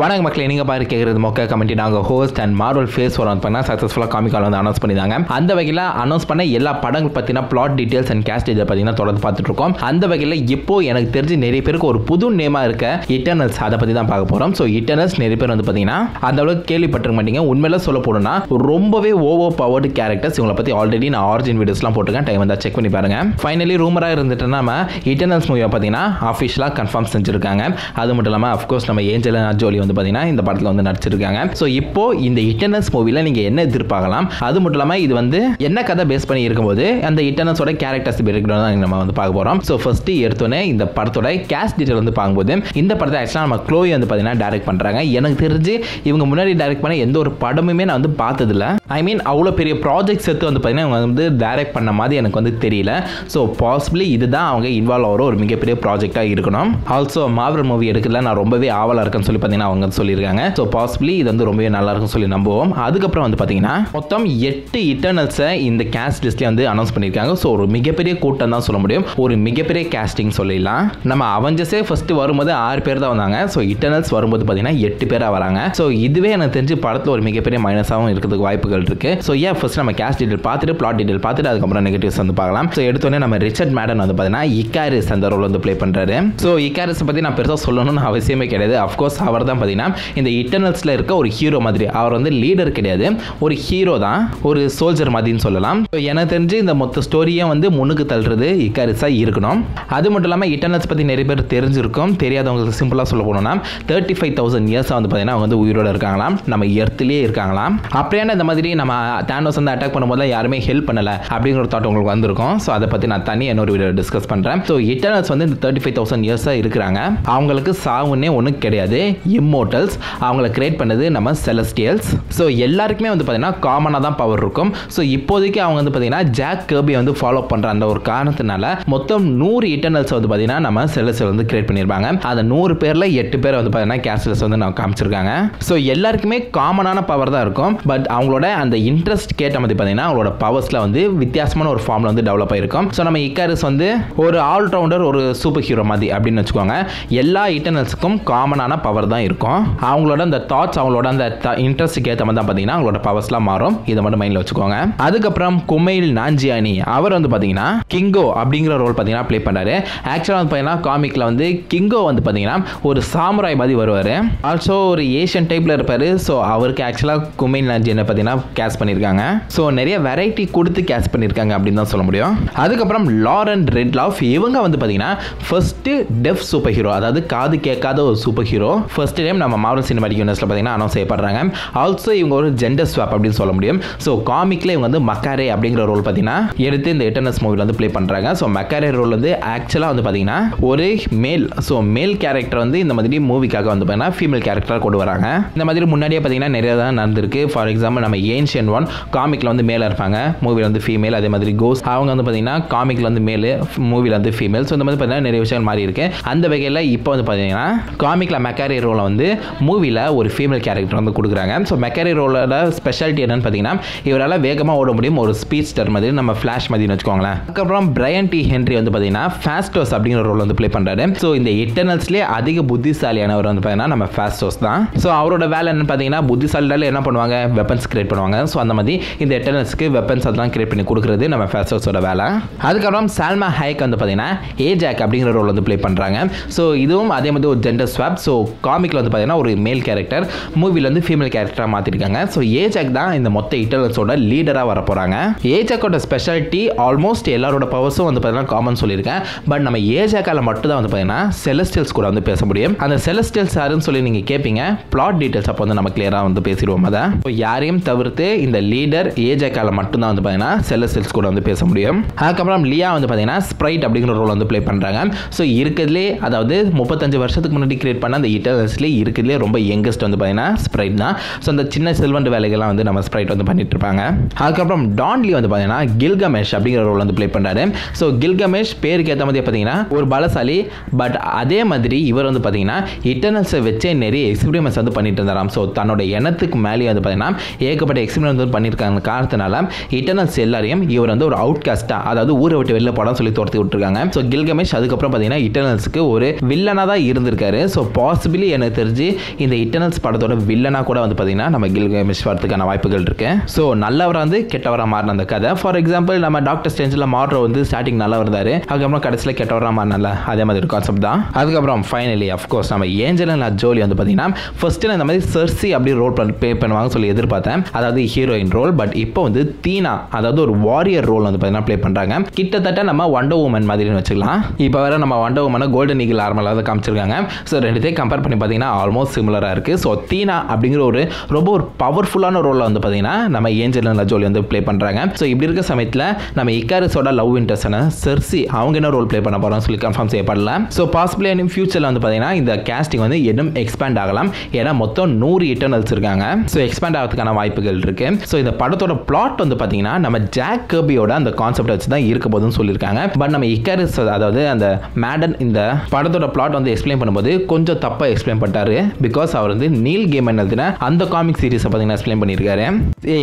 வணக்கம் மக்களே, நீங்கள் பாரு கேட்குறது மொக்கா கமெண்ட்ரி. நாங்கள் host and Marvel phase one வந்து பார்த்தீங்கன்னா சக்ஸஸ்ஃபுல்லாக காமிக்கால் வந்து அனௌன்ஸ் பண்ணியிருந்தாங்க. அந்த வகையில் அனௌன்ஸ் பண்ண எல்லா படங்கள் பார்த்தீங்கன்னா பிளாட் டீட்டெயில்ஸ் அண்ட் கேஸ்ட் இதை பார்த்தீங்கன்னா தொடர்ந்து பார்த்துட்ருக்கோம். அந்த வகையில் இப்போது எனக்கு தெரிஞ்சு நிறைய பேருக்கு ஒரு புது நேமாக இருக்க இட்டர்னல்ஸ், அதை பற்றி தான் பார்க்க போகிறோம். ஸோ இட்டர்னல்ஸ் நிறைய பேர் வந்து பார்த்தீங்கன்னா அந்தளவுக்கு கேள்விப்பட்டிருக்க மாட்டீங்க. உண்மையில சொல்ல போனோம்னா ரொம்பவே ஓவர் பவர்டு கேரக்டர்ஸ். இவங்களை பற்றி ஆல்ரெடி நான் ஆரிஜின் வீடியோஸ்லாம் போட்டிருக்கேன், டைம் வந்தால் செக் பண்ணி பாருங்கள். ஃபைனலி ரூமராக இருந்துட்டு நம்ம இட்டர்னல்ஸ் மூவியை பார்த்தீங்கன்னா ஆஃபிஷியலாக கன்ஃபார்ம் செஞ்சுருக்காங்க. அது மட்டும் இல்லாமல் அஃப்கோர்ஸ் நம்ம ஏஞ்சலினா ஜோலி வந்து பார்த்தீங்கன்னா இந்த படத்தில் வந்து நடிச்சிருக்காங்க. ஸோ இப்போ இந்த இட்டர்னல்ஸ் மூவியில் நீங்கள் என்ன எதிர்பார்க்கலாம், அது மட்டும் இல்லாமல் இது வந்து என்ன கதை பேஸ் பண்ணி இருக்கும்போது அந்த இட்டர்னல்ஸோட கேரக்டர்ஸ் பேக்ரவுண்ட் தான் நம்ம வந்து பார்க்க போகிறோம். ஸோ ஃபஸ்ட்டு எடுத்தோன்னே இந்த படத்தோட கேஸ்ட் டீட்டெயில் வந்து பார்க்கும்போது இந்த படத்தை ஆக்சுவலாக நம்ம க்ளோயி வந்து பார்த்தீங்கன்னா டைரக்ட் பண்ணுறாங்க. எனக்கு தெரிஞ்சு இவங்க முன்னாடி டைரக்ட் பண்ண எந்த ஒரு படமுமே நான் வந்து பார்த்ததில்ல. ஐ மீன் அவ்வளோ பெரிய ப்ராஜெக்ட்ஸ் எடுத்து வந்து பார்த்தீங்கன்னா இவங்க வந்து டைரக்ட் பண்ண மாதிரி எனக்கு வந்து தெரியல. ஸோ பாசிபிளி இதுதான் அவங்க இன்வால்வ் ஆகிற ஒரு மிகப்பெரிய ப்ராஜெக்டாக இருக்கணும். ஆல்சோ மார்வல் மூவி எடுக்கல நான் ரொம்பவே ஆவலாக இருக்குன்னு சொல்லி பார்த்தீங்கன்னா அவங்க சொல்லியிருக்காங்க. ஸோ பாசிபிளி இது வந்து ரொம்பவே நல்லா இருக்குன்னு சொல்லி நம்புவோம். அதுக்கப்புறம் வந்து பார்த்தீங்கன்னா மொத்தம் 8 இட்டர்னல்ஸை இந்த கேஸ்ட் லிஸ்ட்லேயே வந்து அனௌன்ஸ் பண்ணியிருக்காங்க. ஸோ ஒரு மிகப்பெரிய கூட்டம் தான் சொல்ல முடியும், ஒரு மிகப்பெரிய கேஸ்டிங் சொல்லிடலாம். நம்ம அவெஞ்சர்ஸே ஃபஸ்ட்டு வரும்போது 6 பேர் தான் வந்தாங்க. ஸோ இட்டர்னல்ஸ் வரும்போது பார்த்தீங்கன்னா 8 பேராக வராங்க. ஸோ இதுவே எனக்கு தெரிஞ்சு படத்தில் ஒரு மிகப்பெரிய மைனஸாகவும் இருக்கிறதுக்கு வாய்ப்புகள் இருக்குது. ஸோ ஏன் ஃபஸ்ட் நம்ம கேஸ்ட் டீட்டெயில் பார்த்துட்டு பிளாட் டீட்டெயில் பார்த்துட்டு அதுக்கப்புறம் நெகட்டிவ்ஸ் வந்து பார்க்கலாம். ஸோ எடுத்தோடனே நம்ம ரிச்சர்ட் மேடன் வந்து பார்த்தீங்கன்னா இக்காரிஸ் அந்த ரோல் வந்து ப்ளே பண்ணுறாரு. ஸோ இக்காரிஸ் பற்றி நான் பெருசாக சொல்லணும்னு அவசியமே கிடையாது. அஃப்கோர்ஸ் அவர் தான் பார்த்தீங்கன்னா இந்த இட்டர்னல்ஸில் இருக்க ஒரு ஹீரோ மாதிரி. அவர் வந்து லீடர் கிடையாது, ஒரு ஹீரோ தான், ஒரு சோல்ஜர் மாதிரின்னு சொல்லலாம். ஸோ எனக்கு தெரிஞ்சு இந்த மொத்த ஸ்டோரியை வந்து முன்னுக்கு தள்ளுறது இக்காரிஸாக இருக்கணும். அது மட்டும் இல்லாமல் இட்டர்னல்ஸ் பற்றி நிறைய பேர் தெரிஞ்சிருக்கும். தெரியாதவங்களுக்கு சிம்பிளாக சொல்ல போனோம்னா 35,000 இயர்ஸாக வந்து பார்த்தீங்கன்னா அவங்க வந்து உயிரோடு இருக்காங்களாம், நம்ம எர்த்துலேயே இருக்காங்களாம். அப்படியான இந்த மாதிரி நம்ம தானோஸ் வந்து அட்டாக் பண்ணும்போது யாருமே ஹெல்ப் பண்ணலை அப்படிங்கிற தாட் உங்களுக்கு வந்திருக்கும். ஸோ அதை பற்றி நான் தனி இன்னொரு வீடியோ டிஸ்கஸ் பண்ணுறேன். ஸோ இட்டர்னல்ஸ் வந்து இந்த 35,000 இயர்ஸாக இருக்கிறாங்க. அவங்களுக்கு சாவுன்னே ஒன்றும் கிடையாது. இம்மோர்டல்ஸ் அவங்களை கிரியேட் பண்ணது நம்ம செலஸ்டியல்ஸ். ஸோ எல்லாருக்குமே வந்து பார்த்தீங்கன்னா காமனாக தான் பவர் இருக்கும். ஸோ இப்போதைக்கு அவங்க வந்து பார்த்தீங்கன்னா ஜாக் கர்பி வந்து ஃபாலோ பண்ணுற அந்த ஒரு காரணத்தினால மொத்தம் 100 இட்டர்னல்ஸ் வந்து பார்த்தீங்கன்னா நம்ம செலஸ்டியல் வந்து கிரியேட் பண்ணியிருப்பாங்க. அந்த 100 பேரில் 8 பேர் வந்து பார்த்தீங்கன்னா கேஸ்ட்லஸ் வந்து நான் காமிச்சிருக்காங்க. ஸோ எல்லாருக்குமே காமனான பவர் தான் இருக்கும். பட் அவங்களோட அந்த இன்ட்ரெஸ்ட் கேட்ட மாதிரி பார்த்தீங்கன்னா அவங்களோட பவர்ஸில் வந்து வித்தியாசமான ஒரு ஃபார்மில் வந்து டெவலப் ஆகிருக்கும். ஸோ நம்ம இக்காரிஸ் வந்து ஒரு ஆல்ரவுண்டர், ஒரு சூப்பர் ஹீரோ மாதிரி அப்படின்னு வச்சுக்கோங்க. எல்லா இட்டர்னல்ஸுக்கும் காமனான பவர் தான் இருக்கும். அவங்களோட அந்த தாட்ஸ், அவங்களோட அந்த இன்ட்ரெஸ்ட்டுக்கு ஏற்ற மாதிரி தான் பார்த்தீங்கன்னா அவங்களோட பவர்ஸ்லாம் மாறும். இதை மட்டும் மைண்டில் வச்சுக்கோங்க. அதுக்கப்புறம் குமைல் நாஞ்சியானி அவர் வந்து பார்த்தீங்கன்னா கிங்கோ அப்படிங்கிற ரோல் பார்த்தீங்கன்னா ப்ளே பண்ணுறாரு. ஆக்சுவலாக வந்து பார்த்தீங்கன்னா காமிக்கில் வந்து கிங்கோ வந்து பார்த்தீங்கன்னா ஒரு சாமுராய் மாதிரி வருவார். ஆல்சோ ஒரு ஏஷியன் டைப்பில் இருப்பார். ஸோ அவருக்கு ஆக்சுவலாக குமைல் நாஞ்சியானி பார்த்தீங்கன்னா கேஸ்ட் பண்ணியிருக்காங்க. ஸோ நிறைய வெரைட்டி கொடுத்து கேஸ்ட் பண்ணியிருக்காங்க அப்படின்னு தான் சொல்ல முடியும். அதுக்கப்புறம் லாரன் ரெட்லாஃப் இவங்க வந்து பார்த்தீங்கன்னா ஃபர்ஸ்ட் டெஃப் சூப்பர் ஹீரோ, அதாவது காது கேட்காத ஒரு சூப்பர் ஹீரோ. ஃபர்ஸ்ட் டைம் நம்ம மார்வல் சினிமாட்டிக் யூனிவர்ஸ்ல பார்த்தீங்கன்னா அனௌன்ஸ் செய்யப்படுறாங்க. ஆல்சோ இவங்க ஒரு ஜெண்டர் ஸ்வாப் அப்படின்னு சொல்ல முடியும். ஸோ காமிக்ல இவங்க வந்து மக்காரே அப்படிங்கிற ரோல் பார்த்தீங்கன்னா எடுத்து இந்த இட்டர்னல்ஸ் மூவியில் வந்து ப்ளே பண்ணுறாங்க. ஸோ மக்காரே ரோல் வந்து ஆக்சுவலாக வந்து பார்த்தீங்கன்னா ஒரு மேல், ஸோ மேல் கேரக்டர் வந்து இந்த மாதிரி மூவிக்காக வந்து பார்த்தீங்கன்னா ஃபீமேல் கேரக்டராக கொண்டு வராங்க. இந்த மாதிரி முன்னாடியே பார்த்தீங்கன்னா நிறைய தான் நடந்திருக்கு. ஃபார் எக்ஸாம்பிள் நம்ம ஏன்ஷியன் ஒன் காமிக்ல வந்து மேலே இருப்பாங்க, மூவியில் வந்து ஃபீமேல். அதே மாதிரி கோஸ் அவங்க வந்து பார்த்தீங்கன்னா காமிக்ல வந்து மேல், மூவியில் வந்து ஃபீமேல். ஸோ இந்த மாதிரி பார்த்தீங்கன்னா நிறைய விஷயம் மாறி இருக்கு. அந்த வகையில் இப்போ வந்து பார்த்தீங்கன்னா காமிக்ல மெக்காரி ரோலை வந்து மூவியில் ஒரு ஃபீமேல் கேரக்டர் வந்து கொடுக்குறாங்க. ஸோ மெக்காரி ரோலோட ஸ்பெஷாலிட்டி என்னன்னு பார்த்தீங்கன்னா இவரால் வேகமாக ஓட முடியும், ஒரு ஸ்பீட்ஸ்டர் மாதிரி, நம்ம ஃப்ளாஷ் மாதிரின்னு வச்சுக்கோங்களேன். அதுக்கப்புறம் பிரையன் டி ஹென்ரி வந்து பார்த்தீங்கன்னா ஃபாஸ்டோஸ் அப்படிங்கிற ரோல் வந்து ப்ளே பண்ணுறாரு. ஸோ இந்த இட்டர்னல்ஸ்லேயே அதிக புத்திசாலியானவர் வந்து பார்த்தீங்கன்னா நம்ம ஃபாஸ்டோஸ் தான். ஸோ அவரோட வேலை என்னன்னு பார்த்தீங்கன்னா புத்திசாலியால என்ன பண்ணுவாங்க, வெப்பன்ஸ் கிரியேட் பண்ணுவாங்க. ஸோ அந்த மாதிரி இந்த இட்டர்னல்ஸ்க்கு வெப்பன்ஸ் அதெல்லாம் கிரியேட் பண்ணி கொடுக்குறது நம்ம ஃபாஸ்டோஸோட வேலை. அதுக்கப்புறம் சால்மா ஹைக் வந்து பார்த்தீங்கன்னா ஏஜாக் அப்படிங்கிற ரோல் வந்து ப்ளே பண்ணுறாங்க. ஸோ இதுவும் அதே மாதிரி ஒரு ஜெண்டர் ஸ்வாப். ஸோ காமிக்கில் வந்து பார்த்தீங்கன்னா ஒரு மேல் கேரக்டர், மூவியில் வந்து ஃபீமேல் கேரக்டராக மாற்றிருக்காங்க. ஸோ ஏஜாக் தான் இந்த மொத்த இட்டர்னல்ஸோட லீடராக வர போகிறாங்க. ஏஜாக்கோட ஸ்பெஷாலிட்டி ஆல்மோஸ்ட் எல்லாரோட பவர்ஸும் வந்து பார்த்தீங்கன்னா காமன் சொல்லியிருக்கேன். பட் நம்ம ஏஜாக்கால் மட்டும் தான் வந்து பார்த்தீங்கன்னா செலஸ்டியல்ஸ் கூட வந்து பேச முடியும். அந்த செலஸ்டியல்ஸ் யாருன்னு சொல்லி நீங்கள் கேட்பீங்க, பிளாட் டீட்டெயில்ஸ் அப்போ வந்து நம்ம கிளியராக வந்து பேசிடுவோம். அதை யாரையும் தவிர்த்து இந்த லீடர் ஏஜாக்கால் மட்டும்தான் வந்து பார்த்தீங்கன்னா செலஸ்டியல்ஸ் கூட வந்து பேச முடியும். அதுக்கப்புறம் லியா வந்து பார்த்தீங்கன்னா ஸ்ப்ரைட் அப்படிங்கிற ரோல் வந்து ப்ளே பண்ணுறாங்க. ஸோ இருக்கிறதுலே, அதாவது 35 வருஷத்துக்கு முன்னாடி கிரியேட் பண்ண அந்த இட்டர்னல்ஸ்லேயே இருக்கிறதுலே ரொம்ப யங்கஸ்ட் வந்து பார்த்தீங்கன்னா ஸ்ப்ரைட் தான். ஸோ அந்த சின்ன சில்வன் வேலைகள்லாம் வந்து நம்ம ஸ்ப்ரைட் வந்து பண்ணிட்டு இருப்பாங்க. அதுக்கப்புறம் டான்லி வந்து பார்த்தீங்கன்னா கில்கமேஷ் அப்படிங்கிற ரோல் வந்து ப்ளே பண்ணுறாரு. ஸோ கில்கமேஷ் பேருக்கு ஏற்ற மாதிரி பார்த்தீங்கன்னா ஒரு பலசாலி. பட் அதே மாதிரி இவர் வந்து பார்த்தீங்கன்னா இட்டர்னல்ஸை வச்சே நிறைய எக்ஸ்பிரிமெண்ட்ஸ் வந்து பண்ணிட்டு இருந்தாராம். ஸோ தன்னோட எண்ணத்துக்கு மேலேயே வந்து பார்த்தீங்கன்னா ஏகப்பட்ட எக்ஸ்பிரிமெண்ட் வந்து பண்ணியிருக்காங்க. காரணத்தினால இட்டர்னல்ஸ் எல்லாரையும் இவர் வந்து ஒரு அவுட் காஸ்டாக, அதாவது ஊரை விட்டு வெளில போடான்னு சொல்லி துரத்தி விட்டுருக்காங்க. ஸோ கில்கமேஷ் அதுக்கப்புறம் பார்த்தீங்கன்னா இட்டர்னல்ஸுக்கு ஒரு வில்லனாக தான் இருந்திருக்காரு. ஸோ பாசிபிளி எனக்கு எனக்கு தெரிஞ்சு இந்த இட்டர்னல்ஸ் படத்தோட வில்லனா கூட வந்து பார்த்தீங்கன்னா நம்ம கில்கமேஷ் வரதுக்கான வாய்ப்புகள் இருக்கு. ஸோ நல்லவரை வந்து கெட்டவராக மாறின அந்த கதை. ஃபார் எக்ஸாம்பிள் நம்ம டாக்டர் ஸ்ட்ரேஞ்சில் மார்ரோ வந்து ஸ்டார்டிங் நல்லா இருந்தார், அதுக்கப்புறம் கடைசியில் கெட்டவராக மாறினால அதே மாதிரி கான்செப்ட் தான். அதுக்கப்புறம் ஃபைனலி அஃப்கோர்ஸ் நம்ம ஏஞ்சலினா ஜோலி வந்து பார்த்தீங்கன்னா ஃபர்ஸ்ட் இந்த மாதிரி செர்சி அப்படி ரோல் ப்ளே பண்ணுவாங்க சொல்லி எதிர்பார்த்தேன், அதாவது ஹீரோயின் ரோல். பட் இப்போ வந்து தீனா, அதாவது ஒரு வாரியர் ரோல் வந்து பார்த்தீங்கன்னா ப்ளே பண்ணுறாங்க. கிட்டத்தட்ட நம்ம வண்டர் வுமன் மாதிரின்னு வச்சுக்கலாம். இப்போ வேற நம்ம வண்டர் வுமனை கோல்டன் ஈகிள் ஆர்மராக தான் காமிச்சிருக்காங்க. ஸோ ரெண்டுத்தையும் கம்பேர் பண்ணி பார்த்தீங்கன்னா ஆல்மோஸ்ட் சிமிலராக இருக்குது. ஸோ தீனா அப்படிங்கிற ஒரு ரொம்ப ஒரு பவர்ஃபுல்லான ரோலில் வந்து பார்த்தீங்கன்னா நம்ம ஏஞ்சலினா ஜோலி வந்து ப்ளே பண்ணுறாங்க. ஸோ இப்படி இருக்க சமயத்தில் நம்ம இக்காரிஸோட லவ் இன்ட்ரெஸ்டான செர்சி அவங்க என்ன ரோல் ப்ளே பண்ண போகிறோம்னு சொல்லி கன்ஃபார்ம் செய்யப்படல. ஸோ பாசிபிளி இன்னும் ஃபியூச்சரில் வந்து பார்த்தீங்கன்னா இந்த கேஸ்டிங் வந்து இன்னும் எக்ஸ்பேண்ட் ஆகலாம். ஏன்னா மொத்தம் 100 இட்டர்னல்ஸ் இருக்காங்க. ஸோ எக்ஸ்பேண்ட் ஆகிறதுக்கான வாய்ப்புகள் இருக்கு. ஸோ இந்த படத்தோட பிளாட் வந்து பார்த்தீங்கன்னா நம்ம ஜாக் கர்பியோட அந்த கான்செப்ட் வச்சு தான் இருக்க போதுன்னு சொல்லியிருக்காங்க. பட் நம்ம இக்காரிஸ், அதாவது அந்த மேடன், இந்த படத்தோட பிளாட் வந்து எக்ஸ்பிளைன் பண்ணும்போது கொஞ்சம் தப்பாக எக்ஸ்பிளைன் பண்ணிட்டாரு. பிகாஸ் அவர் வந்து நீல் கேம் எழுதின அந்த காமிக் சீரிஸை பார்த்தீங்கன்னா எக்ஸ்பிளைன் பண்ணியிருக்காரு.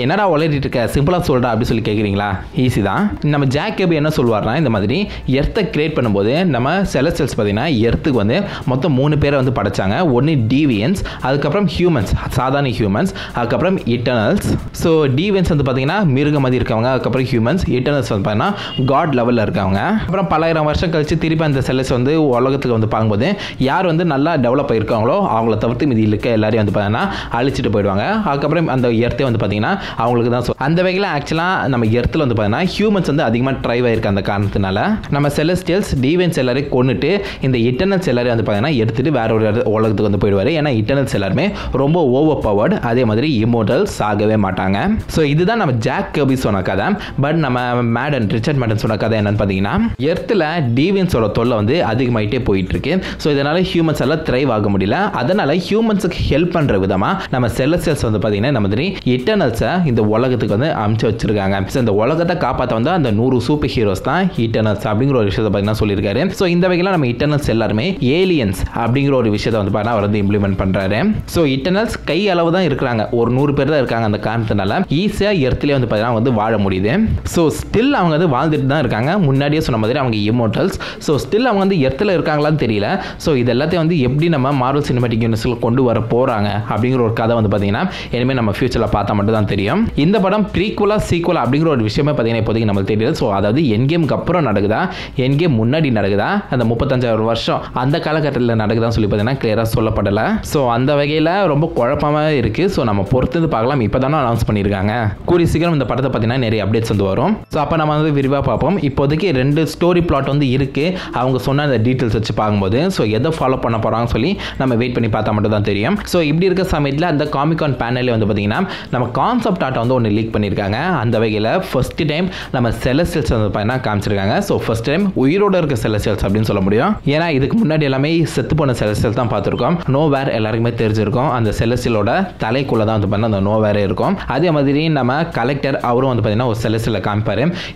என்னடா உளறிட்டு இருக்க, சிம்பிளாக சொல்கிறா அப்படின்னு சொல்லி கேட்குறீங்களா? ஈஸி தான். நம்ம ஜாக் கர்பி என்ன சொல்வார்னா, இந்த மாதிரி எர்த்தை கிரியேட் பண்ணும்போது நம்ம செலஸ்டியல்ஸ் பார்த்தீங்கன்னா எர்த்துக்கு வந்து மொத்தம் 3 பேரை வந்து படைச்சாங்க. ஒன்று டீவியன்ஸ், அதுக்கப்புறம் ஹியூமன்ஸ் சாதாரண ஹியூமன்ஸ், அதுக்கப்புறம் இட்டர்னல்ஸ். ஸோ டீவியன்ஸ் வந்து பார்த்தீங்கன்னா மிருகம் மாதிரி இருக்கவங்க, அதுக்கப்புறம் ஹியூமன்ஸ், இட்டர்னல்ஸ் வந்து பார்த்தீங்கன்னா காட் லெவலில் இருக்கவங்க. அப்புறம் பல்லாயிரம் வருஷம் கழிச்சு திருப்பி அந்த செலஸ் வந்து உலகத்துக்கு வந்து பார்க்கும்போது யார் வந்து நல்லா டெவலப் ஆகிருக்காங்களோ அவங்கள தவிர்த்து மீதி இருக்க எல்லாரையும் வந்து பார்த்தீங்கன்னா அழிச்சிட்டு போயிடுவாங்க. அதுக்கப்புறம் அந்த எர்த்தே வந்து பார்த்தீங்கன்னா அவங்களுக்கு தான். ஸோ அந்த வகையில் ஆக்சுவலாக நம்ம எர்த்தில் வந்து பார்த்தீங்கன்னா ஹியூமன்ஸ் வந்து அதிகமாக ட்ரைவ் ஆகிருக்கு. அந்த காரணத்தினால நம்ம செலஸ்டியல்ஸ் டீவியன்ஸ் எல்லாரையும் கொண்டுட்டு இந்த இட்டர்னல்ஸ் எல்லாரையும் வந்து பார்த்தீங்கன்னா எடுத்துகிட்டு வேற ஒரு உலகத்துக்கு வந்து போயிடுவார். ஏன்னா இட்டர்னல்ஸ் எல்லாருமே ரொம்ப ஓவர் பவர்டு, அதே மாதிரி இம்மோர்டல்ஸ் ஆகவே மாட்டாங்க. ஸோ இதுதான் நம்ம ஜாக் கர்பி சொன்ன கதை. பட் நம்ம மேடன், ரிச்சர்ட் மேடன் சொன்ன கதை என்னன்னு பார்த்தீங்கன்னா, எர்த்தில் டீவியன்ஸோட தொல்லை வந்து அதிகமாகிட்டே போயிட்டு இருக்கு. ஸோ இதனால் ஹியூமன்ஸ் எல்லாம் த்ரைவ் ஆக முடியல. அதனால் ஹியூமன்ஸுக்கு ஹெல்ப் பண்ணுற விதமாக நம்ம செலஸ்டியல்ஸ் வந்து பார்த்தீங்கன்னா இந்த மாதிரி இட்டர்னல்ஸை இந்த உலகத்துக்கு வந்து அமுச்சு வச்சிருக்காங்க. ஸோ இந்த உலகத்தை காப்பாற்ற வந்து அந்த 100 சூப்பர் ஹீரோஸ் தான் இட்டர்னல்ஸ் அப்படிங்கிற ஒரு விஷயத்தை பார்த்தீங்கன்னா சொல்லியிருக்காரு. ஸோ இந்த வகையில் நம்ம இட்டர்னல்ஸ் எல்லாருமே ஏலியன்ஸ் அப்படிங்கிற ஒரு விஷயத்தை வந்து பார்த்தீங்கன்னா அவர் வந்து இம்ப்ளிமெண்ட் பண்ணுறாரு. ஸோ இட்டர்னல்ஸ் கை அளவு தான் இருக்கிறாங்க, ஒரு 100 பேர் தான் இருக்காங்க. அந்த காரணத்தினால ஈஸியாக எர்த்திலே வந்து பார்த்தீங்கன்னா வந்து வாழ முடியுது. ஸோ ஸ்டில் அவங்க வந்து வாழ்ந்துட்டு தான் இருக்காங்க. முன்னாடியே சொன்ன மாதிரி அவங்க இம்மோர்டல்ஸ். ஸோ ஸ்டில் அவங்க வந்து எர்த்தில் இருக்காங்களான்னு தெரியல. ஸோ இது எல்லாத்தையும் வந்து எப்படி நம்ம மார்வல் சினிமேட்டிக் யூனிவர்ஸில் கொண்டு வர போகிறாங்க அப்படிங்கிற ஒரு கதை வந்து பார்த்தீங்கன்னா இனிமேல் நம்ம ஃபியூச்சரில் பார்த்தா மட்டும் தான் தெரியும். இந்த படம் ப்ரீக்குவலாக சீக்குவலாக அப்படிங்கிற ஒரு விஷயமே பார்த்தீங்கன்னா இப்போதைக்கு நம்மளுக்கு தெரியல. ஸோ அதாவது என்கேமுக்கு அப்புறம் நடக்குதா, என்கேம் முன்னாடி நடக்குதா, அந்த 35,000 வருஷம் அந்த காலகட்டத்தில் நடக்குதான்னு சொல்லி பார்த்தீங்கன்னா கிளியராக சொல்லப்படலை. ஸோ அந்த வகையில் ரொம்ப குழப்பமாக இருக்குது. ஸோ நம்ம பொறுத்து பார்க்கலாம். இப்போ தானே அனௌன்ஸ் பண்ணியிருக்காங்க. கூடிய சீக்கிரம் இந்த படத்தை பார்த்தீங்கன்னா நிறைய அப்டேட்ஸ் வந்து வரும். ஸோ அப்போ நம்ம வந்து விரிவாக பார்ப்போம். இப்போதைக்கு 2 ஸ்டோரி பிளாட் வந்து இருக்குது. அவங்க சொன்ன அந்த டீட்டெயில்ஸ் வச்சு பார்க்கும்போது ஸோ எதை ஃபாலோ பண்ண போகிறாங்கன்னு சொல்லி நம்ம வெயிட் பண்ணி பார்த்தா மட்டும் தான் தெரியும். ஸோ இப்படி இருக்க சமயத்தில் அந்த காமிகான் பேனலே வந்து பார்த்தீங்கன்னா நம்ம கான்செப்ட் ஆர்ட்டை வந்து ஒன்று லீக் பண்ணியிருக்காங்க. அந்த வகையில் ஃபர்ஸ்ட் டைம் நம்ம செலஸ்டியல்ஸ் வந்து பார்த்தீங்கன்னா காமிச்சிருக்காங்க. ஸோ ஃபர்ஸ்ட் டைம் உயிரோடு இருக்க செலஸ்டியல்ஸ் அப்படின்னு சொல்ல முடியும். ஏன்னா இதுக்கு முன்னாடி எல்லாமே செத்து போன செலஸ்டியல் தான் பார்த்துருக்கோம். நோவேர் எல்லாருக்குமே தெரிஞ்சிருக்கும். அந்த செலஸ்டியலோட தலைக்குள்ளே தான் வந்து பார்த்தீங்கன்னா அந்த நோவேரே இருக்கும். அதே மாதிரி நம்ம கலெக்டர் அவரும் வந்து பார்த்தீங்கன்னா ஒரு செலஸ்டியலில் காமிப்பார்.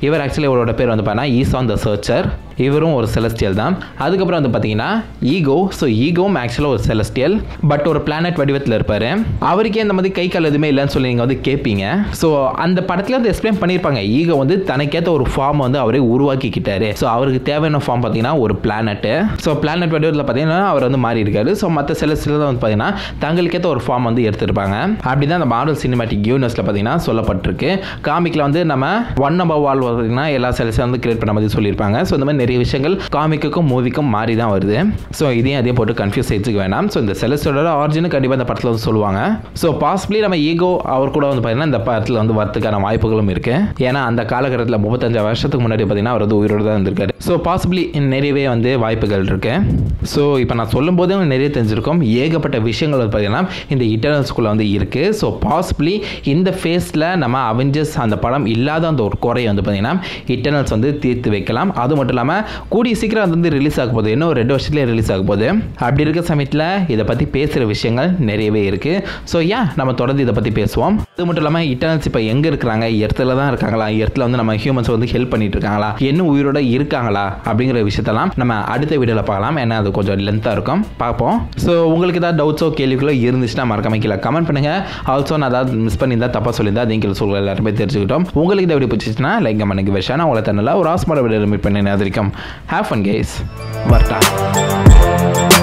இவர் ஆக்சுவலி இவரோட பேர் வந்து பார்த்தீங்கன்னா ஈசான் த சர்ச்சர். இவரும் ஒரு செலஸ்டியல் தான். அதுக்கப்புறம் வந்து பார்த்தீங்கன்னா ஈகோ. ஸோ ஈகோவும் ஆக்சுவலாக ஒரு செலஸ்டியல், பட் ஒரு பிளானட் வடிவத்தில் இருப்பார். அவருக்கே இந்த மாதிரி கை கால் எதுவுமே இல்லைன்னு சொல்லி நீங்கள் வந்து கேட்பீங்க. ஸோ அந்த படத்தில் வந்து எக்ஸ்பிளைன் பண்ணியிருப்பாங்க. ஈகோ வந்து தனக்கேற்ற ஒரு ஃபார்ம் வந்து அவரே உருவாக்கிக்கிட்டாரு. ஸோ அவருக்கு தேவையான ஃபார்ம் பார்த்தீங்கன்னா ஒரு பிளானட்டு. ஸோ பிளானட் வடிவத்தில் பார்த்தீங்கன்னா அவர் வந்து மாறி இருக்காரு. ஸோ மற்ற செலஸ்டியல் வந்து பார்த்தீங்கன்னா தங்களுக்கேற்ற ஒரு ஃபார்ம் வந்து எடுத்திருப்பாங்க. அப்படி தான் அந்த மார்வல் சினிமேட்டிக் யூனிவர்ஸில் பார்த்தீங்கன்னா சொல்லப்பட்டிருக்கு. காமிக்கில் வந்து நம்ம ஒன் நம்பர் வால் பார்த்தீங்கன்னா எல்லா செலஸ்டியல் வந்து கிரியேட் பண்ண மாதிரி சொல்லியிருப்பாங்க. ஸோ இந்த மாதிரி நிறைய விஷயங்கள் காமிக்குக்கும் மூவிக்கும் மாறி தான் வருது. ஸோ இதையும் அதையும் போட்டு கன்ஃபியூஸ் ஆகிச்சுக்க வேண்டாம். ஸோ இந்த செலஸ்டியலோட ஆரிஜின் கண்டிப்பாக இந்த படத்தில் வந்து சொல்லுவாங்க. ஸோ பாசிபிளி நம்ம ஈகோ அவர் கூட வந்து பார்த்தீங்கன்னா இந்த படத்தில் வந்து வரதுக்கான வாய்ப்புகளும் இருக்குது. ஏன்னா அந்த காலகட்டத்தில் 35,000 வருஷத்துக்கு முன்னாடி பார்த்தீங்கன்னா அவர் வந்து உயிரோடு தான் இருந்திருக்காரு. ஸோ பாசிபிளி நிறையவே வந்து வாய்ப்புகள் இருக்குது. ஸோ இப்போ நான் சொல்லும் போதே நிறைய தெரிஞ்சிருக்கும். ஏகப்பட்ட விஷயங்கள் வந்து பார்த்தீங்கன்னா இந்த இட்டர்னல்ஸ்குள்ளே வந்து இருக்குது. ஸோ பாசிபிளி இந்த ஃபேஸில் நம்ம அவெஞ்சர்ஸ் அந்த படம் இல்லாத அந்த ஒரு குறையை வந்து பார்த்தீங்கன்னா இட்டர்னல்ஸ் வந்து தீர்த்து வைக்கலாம். அது மட்டும் இல்லாமல் கூடிய சீக்கிரம் அது வந்து ரிலீஸ் ஆக போகுது. இன்னும் 2 வருஷத்துலேயே ரிலீஸ் ஆக போகுது. அப்படி இருக்க சமயத்தில் இதை பற்றி பேசுகிற விஷயங்கள் நிறையவே இருக்குது. ஸோ ஏன் நம்ம தொடர்ந்து இதை பற்றி பேசுவோம். அது மட்டும் இல்லாமல் இட்டர்னல்ஸ் இப்போ எங்கே இருக்கிறாங்க, எர்த்தில் தான் இருக்காங்களா, எர்த்தில் வந்து நம்ம ஹியூமன்ஸ் வந்து ஹெல்ப் பண்ணிட்டு இருக்காங்களா, இன்னும் உயிரோட இருக்காங்களா அப்படிங்கிற விஷயத்தெல்லாம் நம்ம அடுத்த வீடியோவில் பார்க்கலாம். ஏன்னா அது கொஞ்சம் லென்த்தாக இருக்கும், பார்ப்போம். ஸோ உங்களுக்கு ஏதாவது டவுட்ஸோ கேள்விகளோ இருந்துச்சுன்னா மறக்காம கீழே கமெண்ட் பண்ணுங்கள். ஆல்சோ நான் ஏதாவது மிஸ் பண்ணியிருந்தா தப்பாக சொல்லியிருந்தா அதையும் கீழே சொல்கிற எல்லாருமே தெரிஞ்சுக்கிட்டோம். உங்களுக்கு இதை எப்படி பிடிச்சிச்சுன்னா லைக் கமெண்ட் விஷயம் உங்களை தன்னில் ஒரு ஆஸ்மார வீடியோ மீட் பண்ணி அதிகம் ஹேவ் ஃபன் கேஸ்.